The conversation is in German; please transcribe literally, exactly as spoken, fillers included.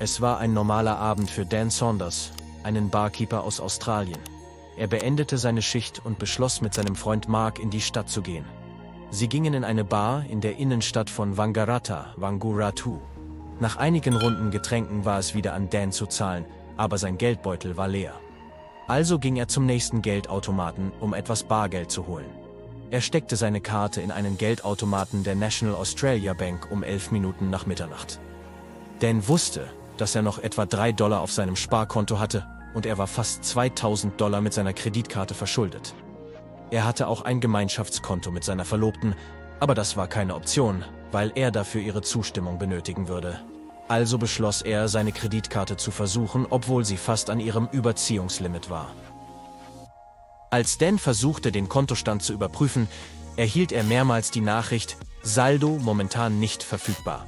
Es war ein normaler Abend für Dan Saunders, einen Barkeeper aus Australien. Er beendete seine Schicht und beschloss, mit seinem Freund Mark in die Stadt zu gehen. Sie gingen in eine Bar in der Innenstadt von Wangaratta, Wangaratta. Nach einigen Runden Getränken war es wieder an Dan zu zahlen, aber sein Geldbeutel war leer. Also ging er zum nächsten Geldautomaten, um etwas Bargeld zu holen. Er steckte seine Karte in einen Geldautomaten der National Australia Bank um elf Minuten nach Mitternacht. Dan wusste, dass er noch etwa drei Dollar auf seinem Sparkonto hatte, und er war fast zweitausend Dollar mit seiner Kreditkarte verschuldet. Er hatte auch ein Gemeinschaftskonto mit seiner Verlobten, aber das war keine Option, weil er dafür ihre Zustimmung benötigen würde. Also beschloss er, seine Kreditkarte zu versuchen, obwohl sie fast an ihrem Überziehungslimit war. Als Dan versuchte, den Kontostand zu überprüfen, erhielt er mehrmals die Nachricht: Saldo momentan nicht verfügbar.